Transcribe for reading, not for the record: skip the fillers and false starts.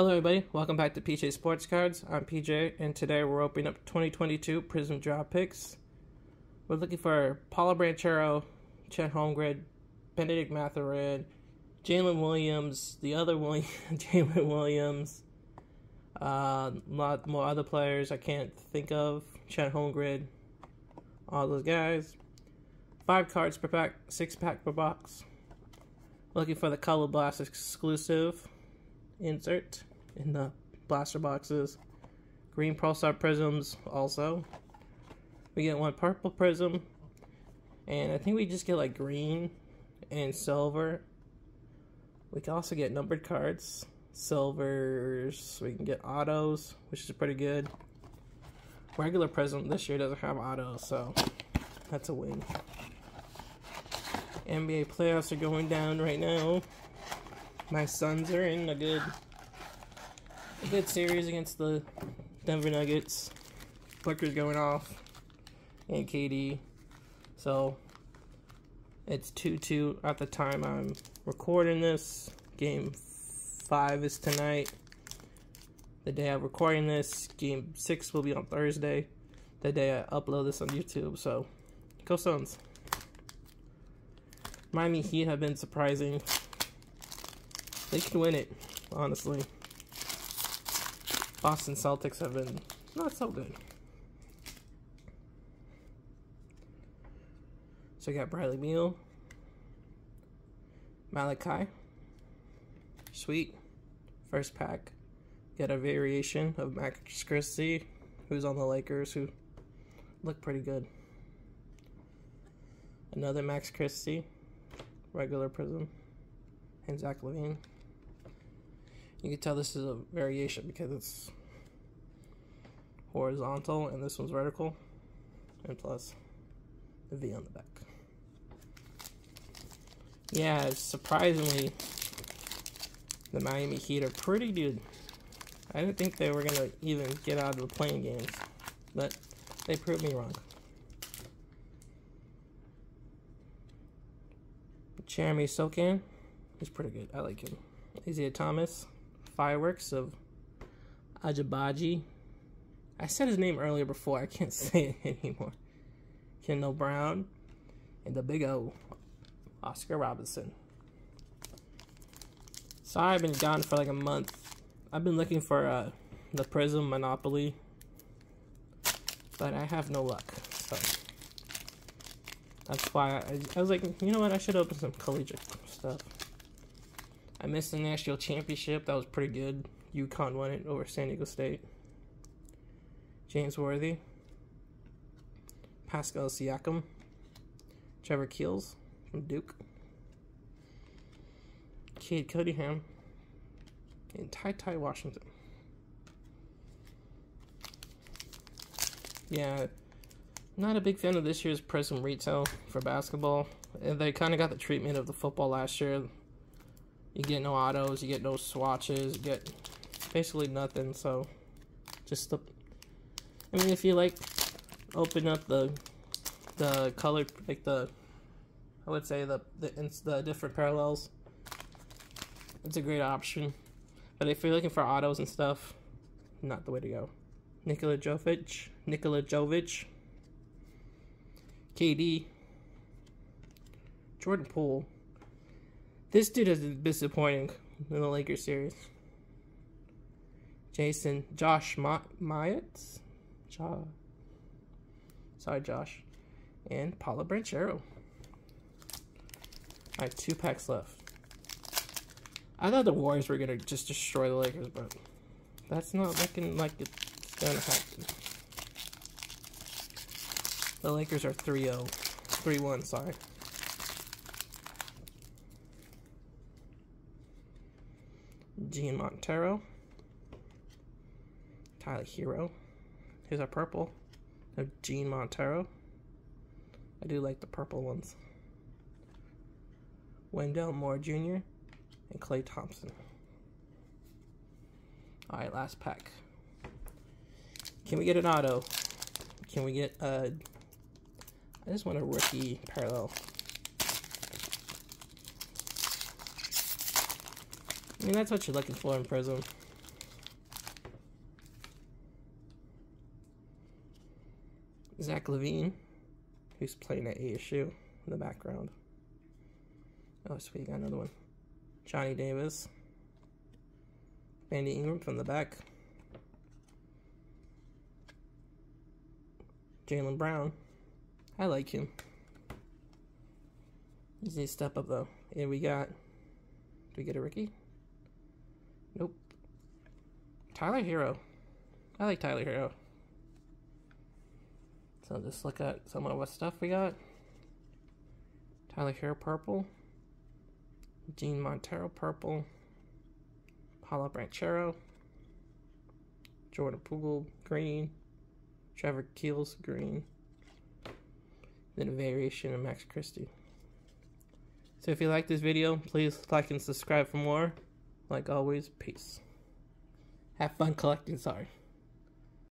Hello everybody, welcome back to PJ Sports Cards. I'm PJ, and today we're opening up 2022 Prizm Draft Picks. We're looking for Paolo Banchero, Chet Holmgren, Benedict Mathurin, Jalen Williams, Jalen Williams, a lot more other players I can't think of, Chet Holmgren, all those guys. 5 cards per pack, 6 pack per box. Looking for the Color Blast exclusive insert in the blaster boxes. Green Pro Star Prizms also. We get 1 purple Prizm, and I think we just get like green and silver. We can also get numbered cards, silvers, we can get autos, which is pretty good. Regular Prizm this year doesn't have autos, so that's a win. NBA playoffs are going down right now. My Suns are in a good series against the Denver Nuggets. Booker's going off, and KD. So it's 2-2 at the time I'm recording this. Game 5 is tonight. The day I'm recording this, Game 6 will be on Thursday, the day I upload this on YouTube. So go Suns. Miami Heat have been surprising. They can win it, honestly. Boston Celtics have been not so good. So we got Briley Meal, Malachi Sweet, first pack. Got a variation of Max Christie, who's on the Lakers, who look pretty good. Another Max Christie, regular Prizm, and Zach Levine. You can tell this is a variation because it's horizontal and this one's vertical, and plus the V on the back. Yeah, surprisingly, the Miami Heat are pretty good. I didn't think they were going to even get out of the playing games, but they proved me wrong. Jeremy Sochan, he's pretty good. I like him. Isaiah Thomas, Fireworks of Ajibaji. I said his name earlier before. I can't say it anymore. Kendall Brown. And the big O, Oscar Robinson. Sorry I've been gone for like a month. I've been looking for the Prizm Monopoly, but I have no luck. So that's why I was like, you know what, I should open some collegiate stuff. I missed the national championship. That was pretty good. UConn won it over San Diego State. James Worthy. Pascal Siakam. Trevor Keels from Duke. Cade Cunningham. And Ty Washington. Yeah, not a big fan of this year's Prizm retail for basketball. They kind of got the treatment of the football last year. You get no autos, you get no swatches, you get basically nothing. So, I mean, if you like, open up the colored, like I would say the different parallels. It's a great option, but if you're looking for autos and stuff, not the way to go. Nikola Jovic, KD, Jordan Poole. This dude has been disappointing in the Lakers series. Josh Myers and Paolo Banchero. I have 2 packs left. I thought the Warriors were gonna just destroy the Lakers, but that's not looking like it's gonna happen. The Lakers are 3-1, sorry. Gene Montero, Tyler Herro. Here's our purple of Gene Montero. I do like the purple ones. Wendell Moore Jr. and Klay Thompson. Alright, last pack. Can we get an auto? Can we get a... I just want a rookie parallel. I mean, that's what you're looking for in Prizm. Zach Levine, who's playing at ASU in the background. Oh, sweet, got another one. Johnny Davis. Andy Ingram from the back. Jalen Brown. I like him. He's a step up, though. And we got... Did we get a rookie? Nope. Tyler Herro. I like Tyler Herro. So just look at some of what stuff we got. Tyler Herro purple. Gene Montero purple. Paolo Banchero. Jordan Poole green. Trevor Keels green. Then a variation of Max Christie. So if you like this video, please like and subscribe for more. Like always, peace. Have fun collecting, sorry.